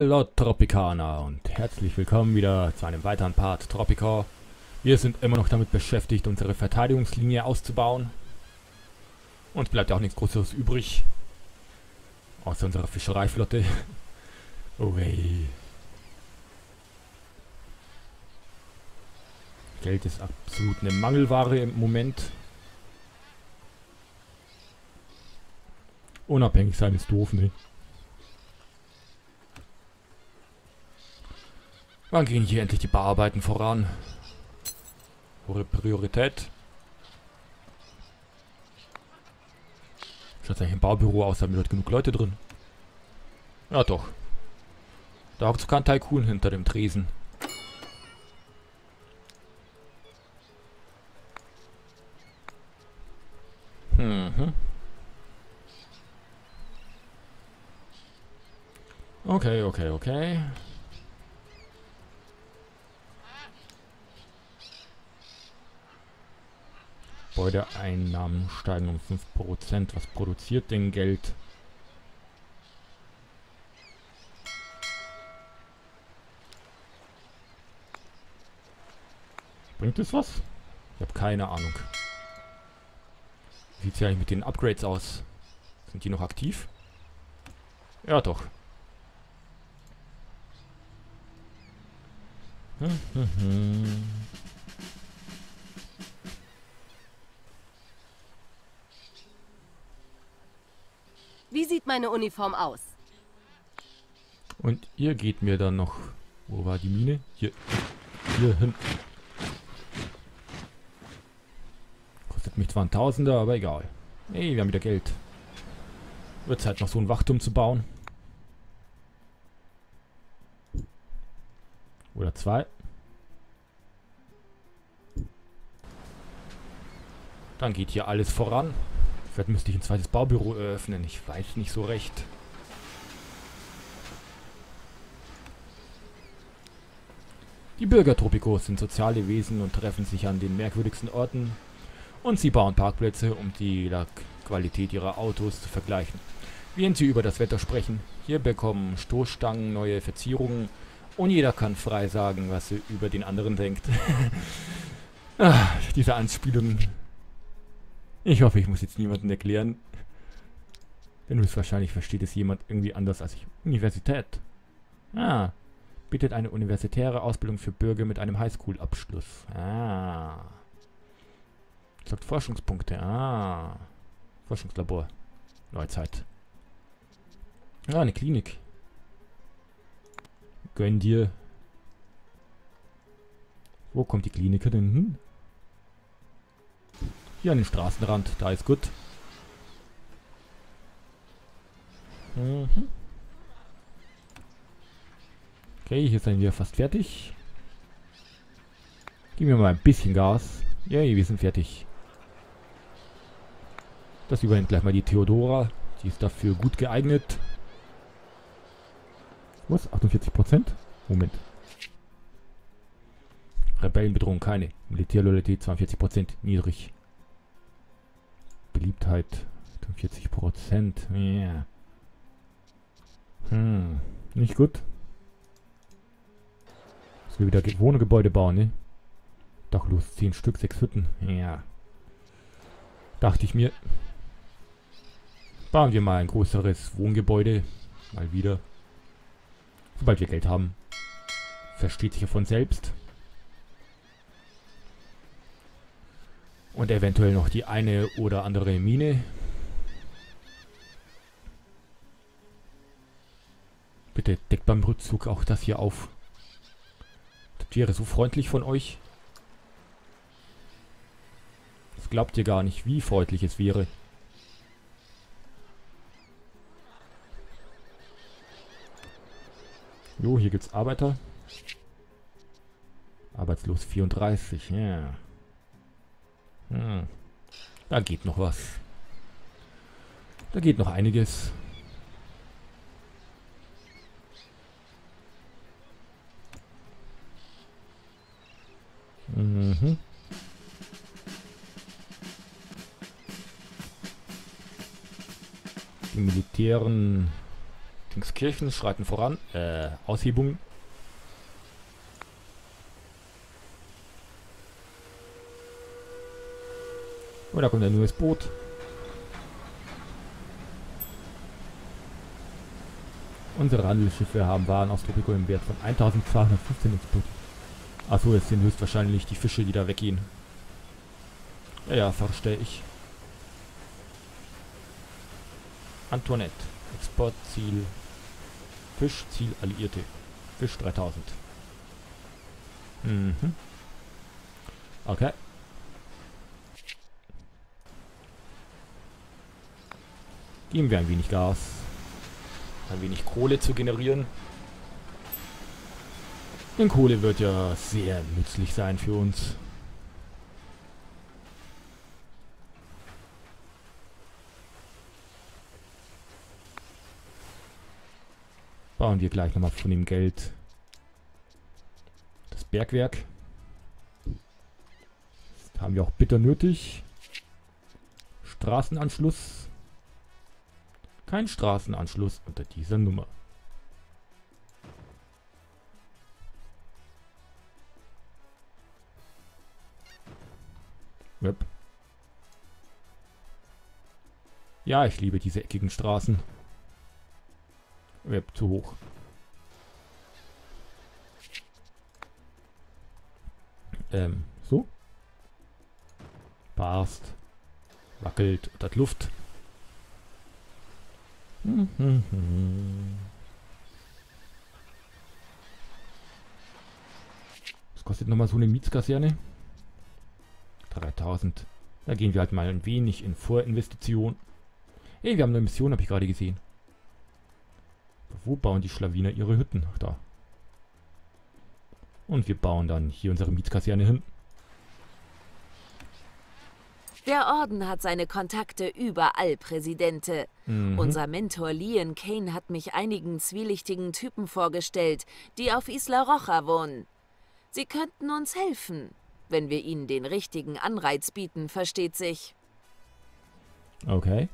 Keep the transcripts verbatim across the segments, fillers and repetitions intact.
Hallo Tropicana und herzlich willkommen wieder zu einem weiteren Part Tropico. Wir sind immer noch damit beschäftigt, unsere Verteidigungslinie auszubauen. Uns bleibt ja auch nichts Großes übrig. Außer unserer Fischereiflotte. Oh hey. Geld ist absolut eine Mangelware im Moment. Unabhängig sein ist doof, ne? Wann gehen hier endlich die Bauarbeiten voran? Hohe Priorität. Schaut eigentlich im Baubüro aus, da haben wir dort genug Leute drin. Ja doch. Da hockt sogar ein Tycoon hinter dem Tresen. Mhm. Okay, okay, okay. Gebäudeeinnahmen steigen um fünf Prozent. Was produziert denn Geld? Bringt es was? Ich habe keine Ahnung. Wie sieht es ja eigentlich mit den Upgrades aus? Sind die noch aktiv? Ja doch. Hm, hm, hm. Wie sieht meine Uniform aus? Und ihr geht mir dann noch... Wo war die Mine? Hier. Hier hin. Kostet mich zwar ein Tausender, aber egal. Ey, wir haben wieder Geld. Wird Zeit, noch so ein Wachturm zu bauen. Oder zwei. Dann geht hier alles voran. Vielleicht müsste ich ein zweites Baubüro eröffnen. Ich weiß nicht so recht. Die Bürger Tropicos sind soziale Wesen und treffen sich an den merkwürdigsten Orten. Und sie bauen Parkplätze, um die Qualität ihrer Autos zu vergleichen. Während sie über das Wetter sprechen, hier bekommen Stoßstangen neue Verzierungen. Und jeder kann frei sagen, was er über den anderen denkt. Ah, diese Anspielungen... Ich hoffe, ich muss jetzt niemandem erklären. Denn höchstwahrscheinlich versteht es jemand irgendwie anders als ich. Universität. Ah. Bietet eine universitäre Ausbildung für Bürger mit einem Highschool-Abschluss. Ah. Sagt Forschungspunkte. Ah. Forschungslabor. Neuzeit. Ah, eine Klinik. Gönn dir. Wo kommt die Klinik denn hin? Hier an den Straßenrand, da ist gut. Mhm. Okay, hier sind wir fast fertig. Geben wir mal ein bisschen Gas. Yay, wir sind fertig. Das übernimmt gleich mal die Theodora. Die ist dafür gut geeignet. Was? achtundvierzig Prozent? Moment. Rebellenbedrohung keine. Militärloyalität zweiundvierzig Prozent. Niedrig. Beliebtheit vierzig Prozent. Yeah. Hm, nicht gut. Müssen wir wieder Ge Wohngebäude bauen, ne? Dachlos zehn Stück, sechs Hütten. Ja. Dachte ich mir. Bauen wir mal ein größeres Wohngebäude. Mal wieder. Sobald wir Geld haben. Versteht sich ja von selbst. Und eventuell noch die eine oder andere Mine. Bitte deckt beim Rückzug auch das hier auf. Das wäre so freundlich von euch. Das glaubt ihr gar nicht, wie freundlich es wäre. Jo, hier gibt's Arbeiter. Arbeitslos vierunddreißig, ja. Yeah. Hm. Da geht noch was. Da geht noch einiges. Mhm. Die Militären Linkskirchen, schreiten voran. Äh, Aushebung. Oh, da kommt ein neues Boot. Unsere Handelsschiffe haben Waren aus Tropico im Wert von eintausendzweihundertfünfzehn exportiert. Achso, jetzt sind höchstwahrscheinlich die Fische, die da weggehen. Ja, ja, verstehe ich. Antoinette. Exportziel. Fischziel Alliierte. Fisch dreitausend. Mhm. Okay. Geben wir ein wenig Gas. Ein wenig Kohle zu generieren. Denn Kohle wird ja sehr nützlich sein für uns. Bauen wir gleich nochmal von dem Geld das Bergwerk. Das haben wir auch bitter nötig. Straßenanschluss. Kein Straßenanschluss unter dieser Nummer. Ja, ich liebe diese eckigen Straßen. Web zu hoch. Ähm, so. Passt. Wackelt unter die Luft. Was kostet nochmal so eine Mietskaserne? dreitausend. Da gehen wir halt mal ein wenig in Vorinvestition. Hey, wir haben eine Mission, habe ich gerade gesehen. Wo bauen die Schlawiner ihre Hütten? Ach, da. Und wir bauen dann hier unsere Mietskaserne hin. Der Orden hat seine Kontakte überall, Presidente. Mhm. Unser Mentor Liam Kane hat mich einigen zwielichtigen Typen vorgestellt, die auf Isla Rocha wohnen. Sie könnten uns helfen, wenn wir ihnen den richtigen Anreiz bieten, versteht sich. Okay.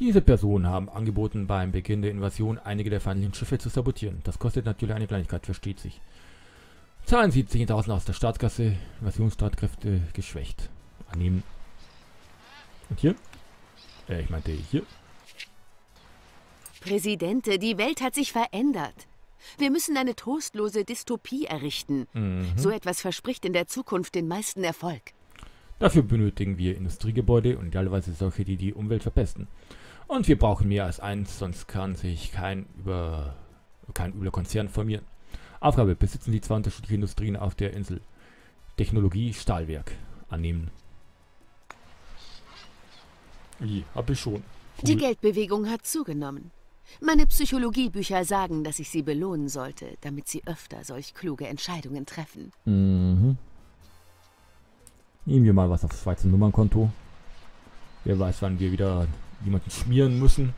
Diese Personen haben angeboten, beim Beginn der Invasion einige der feindlichen Schiffe zu sabotieren. Das kostet natürlich eine Kleinigkeit, versteht sich. Zahlen Sie zehntausend aus der Staatskasse, Invasionsstreitkräfte geschwächt. Annehmen. Und hier? Äh, ich meinte hier. Präsidente, die Welt hat sich verändert. Wir müssen eine trostlose Dystopie errichten. Mhm. So etwas verspricht in der Zukunft den meisten Erfolg. Dafür benötigen wir Industriegebäude und teilweise solche, die die Umwelt verpesten. Und wir brauchen mehr als eins, sonst kann sich kein, über, kein übler Konzern formieren. Aufgabe: Besitzen Sie zwei unterschiedliche Industrien auf der Insel. Technologie, Stahlwerk. Annehmen. Wie, hab ich schon. Cool. Die Geldbewegung hat zugenommen. Meine Psychologiebücher sagen, dass ich sie belohnen sollte, damit sie öfter solch kluge Entscheidungen treffen. Mhm. Nehmen wir mal was aufs Schweizer Nummernkonto. Wer weiß, wann wir wieder jemanden schmieren müssen.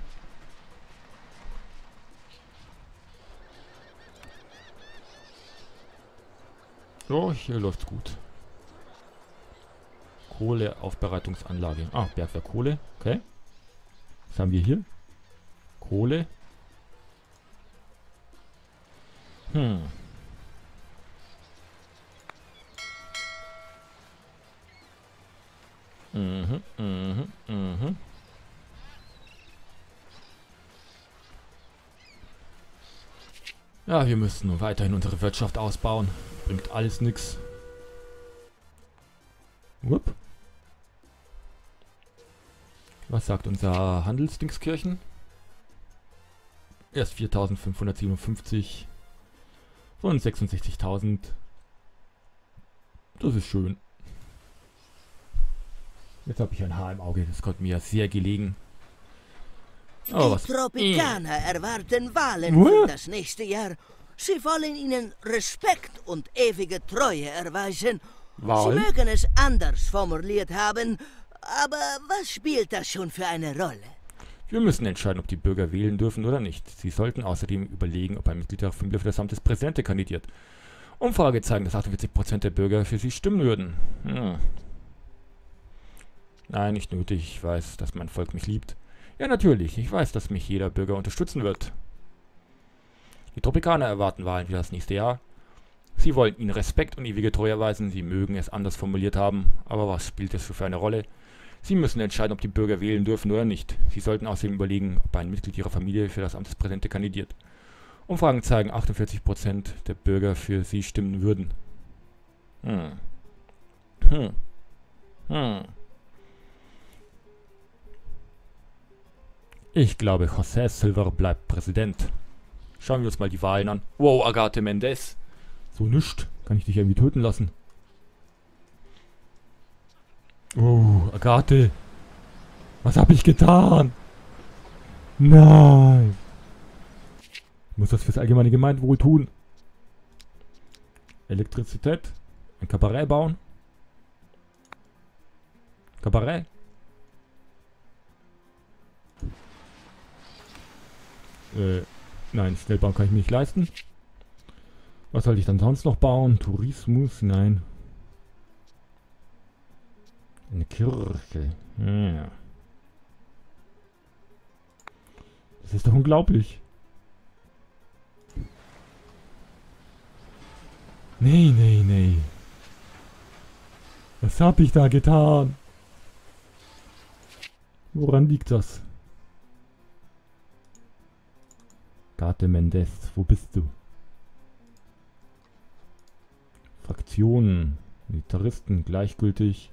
So, hier läuft's gut. Kohleaufbereitungsanlage. Ah, Bergwerk Kohle. Okay. Was haben wir hier? Kohle. Hm. Mhm, mhm, mhm. Ja, wir müssen weiterhin unsere Wirtschaft ausbauen. Bringt alles nix. Wupp. Was sagt unser Handelsdingskirchen? Erst viertausendfünfhundertsiebenundfünfzig von sechsundsechzigtausend. Das ist schön. Jetzt habe ich ein Haar im Auge, das kommt mir sehr gelegen. Oh, was? Die Tropikaner äh. erwarten Wahlen für das nächste Jahr. Sie wollen ihnen Respekt und ewige Treue erweisen. Wahlen? Sie mögen es anders formuliert haben, aber was spielt das schon für eine Rolle? Wir müssen entscheiden, ob die Bürger wählen dürfen oder nicht. Sie sollten außerdem überlegen, ob ein Mitglied der Familie für das Amt des Präsidenten kandidiert. Umfrage zeigen, dass achtundvierzig Prozent der Bürger für sie stimmen würden. Hm. Nein, nicht nötig. Ich weiß, dass mein Volk mich liebt. Ja, natürlich. Ich weiß, dass mich jeder Bürger unterstützen wird. Die Tropikaner erwarten Wahlen für das nächste Jahr. Sie wollen ihnen Respekt und ewige Treue erweisen, sie mögen es anders formuliert haben, aber was spielt es für eine Rolle? Sie müssen entscheiden, ob die Bürger wählen dürfen oder nicht. Sie sollten außerdem überlegen, ob ein Mitglied ihrer Familie für das Amt des Präsidenten kandidiert. Umfragen zeigen, achtundvierzig Prozent der Bürger für sie stimmen würden. Hm. Hm. Hm. Ich glaube, José Silver bleibt Präsident. Schauen wir uns mal die Wahlen an. Wow, Agathe Mendez. So nischt. Kann ich dich irgendwie töten lassen? Oh, Agathe. Was habe ich getan? Nein. Ich muss das fürs allgemeine Gemeinwohl tun. Elektrizität. Ein Kabarett bauen. Kabarett. Äh, nein, Schnellbau kann ich mir nicht leisten. Was soll ich dann sonst noch bauen? Tourismus? Nein. Eine Kirche. Ja. Das ist doch unglaublich. Nee, nee, nee. Was hab ich da getan? Woran liegt das? Agathe Mendez, wo bist du? Fraktionen, Militaristen, gleichgültig.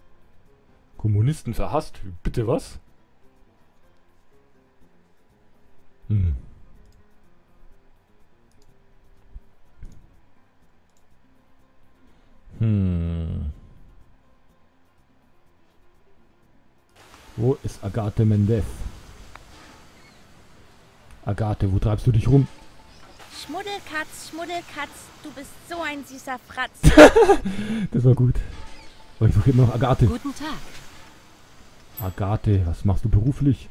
Kommunisten verhasst? Bitte was? Hm. Hm. Wo ist Agathe Mendez? Agathe, wo treibst du dich rum? Schmuddelkatz, Schmuddelkatz, du bist so ein süßer Fratz. Das war gut. Aber ich suche immer noch Agathe. Guten Tag. Agathe, was machst du beruflich?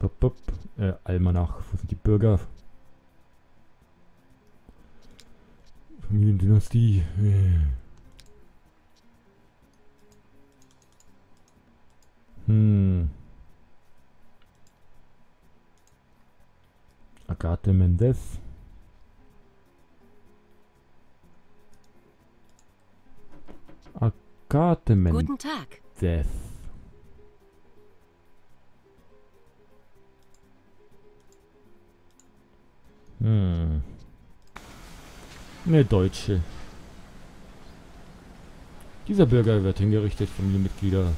Bop, bop. Äh, Almanach, wo sind die Bürger? Familiendynastie. Hm. Agathe Mendez. Agathe Mendez. Guten Tag. Hm. Eine Deutsche. Dieser Bürger wird hingerichtet, Familienmitglieder.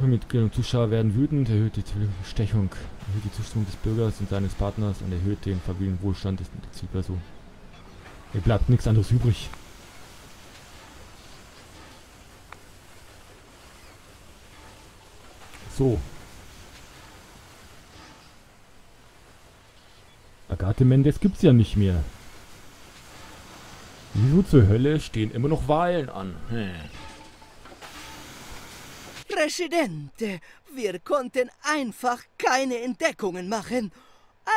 Mitglieder und Zuschauer werden wütend, erhöht die Bestechung, erhöht die Zustimmung des Bürgers und seines Partners und erhöht den Familienwohlstand des Zielpersonen. Hier bleibt nichts anderes übrig. So. Agathe Mendez gibt's ja nicht mehr. Wieso zur Hölle stehen immer noch Wahlen an? Hm. Präsidente, wir konnten einfach keine Entdeckungen machen.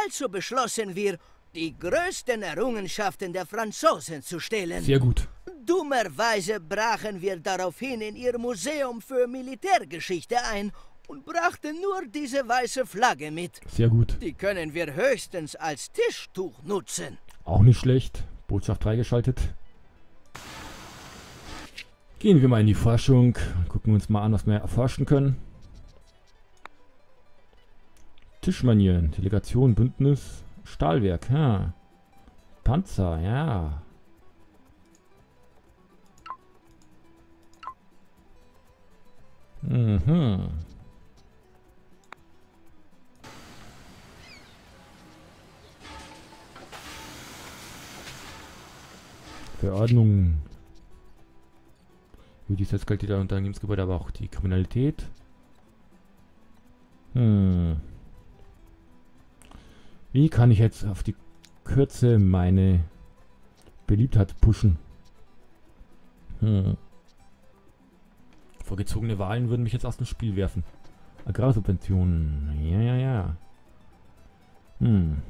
Also beschlossen wir, die größten Errungenschaften der Franzosen zu stehlen. Sehr gut. Dummerweise brachen wir daraufhin in ihr Museum für Militärgeschichte ein und brachten nur diese weiße Flagge mit. Sehr gut. Die können wir höchstens als Tischtuch nutzen. Auch nicht schlecht. Botschaft freigeschaltet. Gehen wir mal in die Forschung und gucken uns mal an, was wir erforschen können. Tischmanieren, Delegation, Bündnis, Stahlwerk, ja. Panzer, ja. Mhm. Verordnung. Die Selbstgeld der Unternehmensgebäude, aber auch die Kriminalität. Hm. Wie kann ich jetzt auf die Kürze meine Beliebtheit pushen? Hm. Vorgezogene Wahlen würden mich jetzt aus dem Spiel werfen. Agrarsubventionen. Ja, ja, ja. Hm.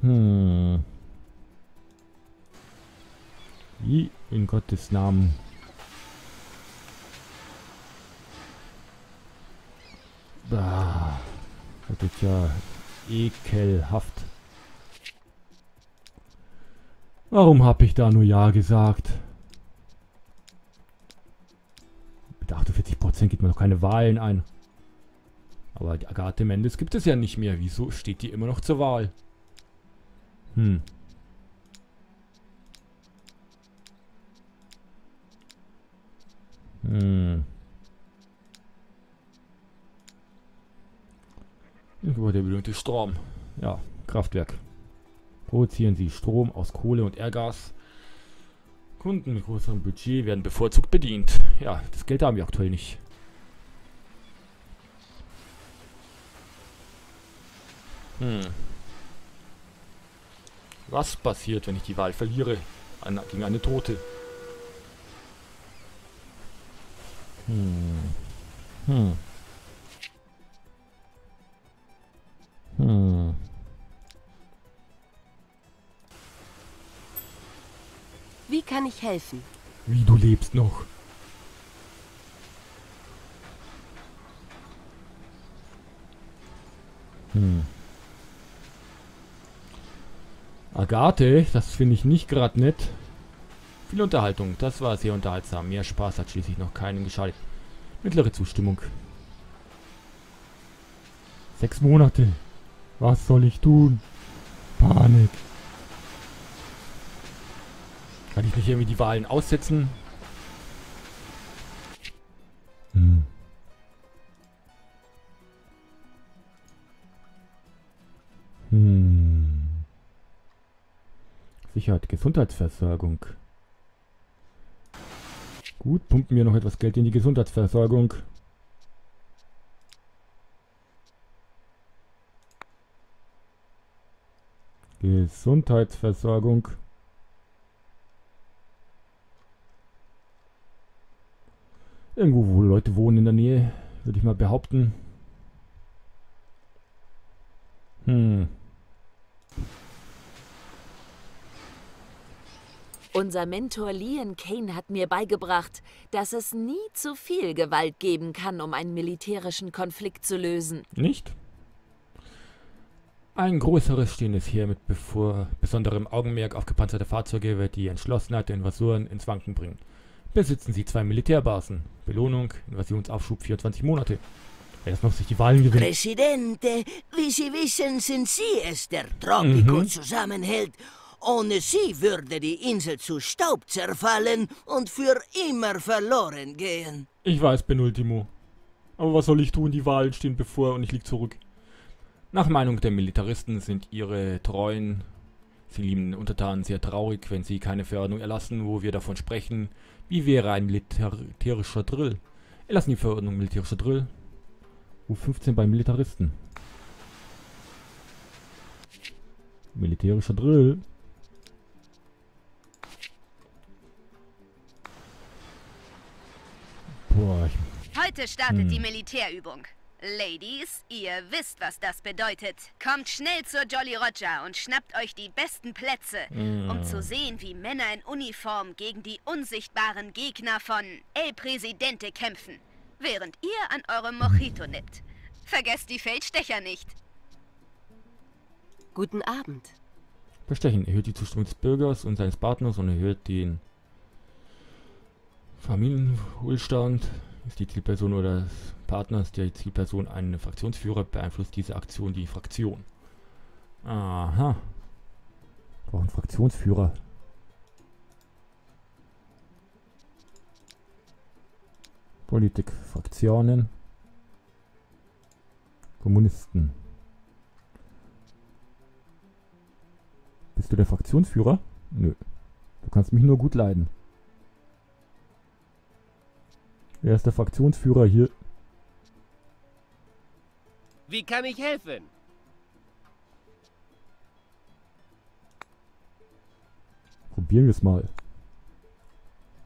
Hm. Wie in Gottes Namen Ah, das tut ja ekelhaft. Warum habe ich da nur Ja gesagt? Mit achtundvierzig Prozent geht man noch keine Wahlen ein. Aber die Agathe Mendez gibt es ja nicht mehr. Wieso steht die immer noch zur Wahl? Hm. Hm. Über der benötigte Strom. Ja, Kraftwerk. Produzieren Sie Strom aus Kohle und Erdgas. Kunden mit größerem Budget werden bevorzugt bedient. Ja, das Geld haben wir aktuell nicht. Hm. Was passiert, wenn ich die Wahl verliere? An, gegen eine Tote. Hm. Hm. Hm. Wie kann ich helfen? Wie, du lebst noch? Hm. Agathe, das finde ich nicht gerade nett. Viel Unterhaltung, das war sehr unterhaltsam. Mehr Spaß hat schließlich noch keinen geschadet. Mittlere Zustimmung. Sechs Monate. Was soll ich tun? Panik. Kann ich nicht irgendwie die Wahlen aussetzen? Hm. Hm. Sicherheit, Gesundheitsversorgung. Gut, pumpen wir noch etwas Geld in die Gesundheitsversorgung. Gesundheitsversorgung. Irgendwo, wo Leute wohnen in der Nähe, würde ich mal behaupten. Hm. Unser Mentor Liam Kane hat mir beigebracht, dass es nie zu viel Gewalt geben kann, um einen militärischen Konflikt zu lösen. Nicht? Ein größeres stehendes Heer mit bevor besonderem Augenmerk auf gepanzerte Fahrzeuge wird die Entschlossenheit der Invasoren ins Wanken bringen. Besitzen Sie zwei Militärbasen. Belohnung, Invasionsaufschub vierundzwanzig Monate. Erst noch sich die Wahlen gewinnen. Presidente, wie Sie wissen, sind Sie es, der Tropico mhm. zusammenhält. Ohne Sie würde die Insel zu Staub zerfallen und für immer verloren gehen. Ich weiß, Penultimo. Aber was soll ich tun? Die Wahlen stehen bevor und ich lieg zurück. Nach Meinung der Militaristen sind ihre treuen, sie liebenden Untertanen sehr traurig, wenn sie keine Verordnung erlassen, wo wir davon sprechen, wie wäre ein militärischer Drill. Erlassen die Verordnung militärischer Drill. U fünfzehn bei Militaristen. Militärischer Drill. Heute startet hm. die Militärübung. Ladies, ihr wisst, was das bedeutet. Kommt schnell zur Jolly Roger und schnappt euch die besten Plätze, mm. um zu sehen, wie Männer in Uniform gegen die unsichtbaren Gegner von El Presidente kämpfen, während ihr an eurem Mojito nippt. Vergesst die Feldstecher nicht. Guten Abend. Bestechen erhöht die Zustimmung des Bürgers und seines Partners und erhöht den Familienwohlstand. Ist die Zielperson oder des Partners der Zielperson ein Fraktionsführer, beeinflusst diese Aktion die Fraktion. Aha. Brauchen einen Fraktionsführer. Politik, Fraktionen. Kommunisten. Bist du der Fraktionsführer? Nö. Du kannst mich nur gut leiden. Wer ist der Fraktionsführer hier? Wie kann ich helfen? Probieren wir es mal.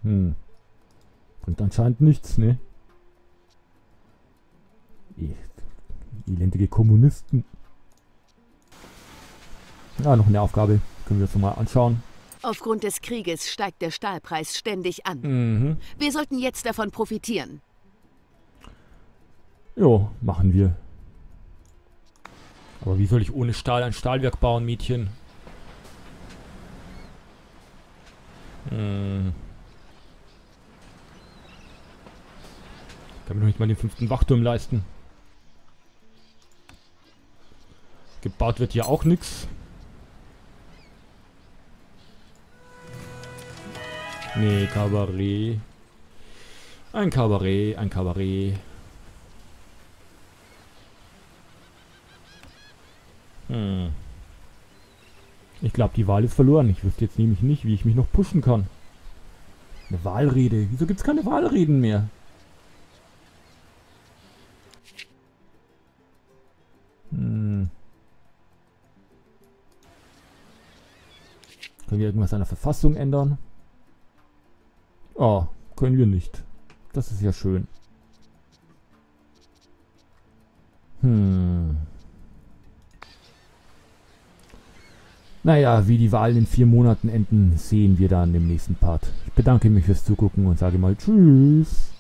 Hm. Bringt anscheinend nichts, ne? Elendige Kommunisten. Ja, noch eine Aufgabe. Können wir uns mal anschauen. Aufgrund des Krieges steigt der Stahlpreis ständig an. Mhm. Wir sollten jetzt davon profitieren. Jo, machen wir. Aber wie soll ich ohne Stahl ein Stahlwerk bauen, Mädchen? Hm. Ich kann mir noch nicht mal den fünften Wachturm leisten. Gebaut wird hier auch nichts. Nee, Kabarett. Ein Kabarett, ein Kabarett. Hm. Ich glaube, die Wahl ist verloren. Ich wüsste jetzt nämlich nicht, wie ich mich noch pushen kann. Eine Wahlrede. Wieso gibt es keine Wahlreden mehr? Hm. Können wir irgendwas an der Verfassung ändern? Ah, können wir nicht. Das ist ja schön. Hm. Naja, wie die Wahlen in vier Monaten enden, sehen wir dann im nächsten Part. Ich bedanke mich fürs Zugucken und sage mal Tschüss.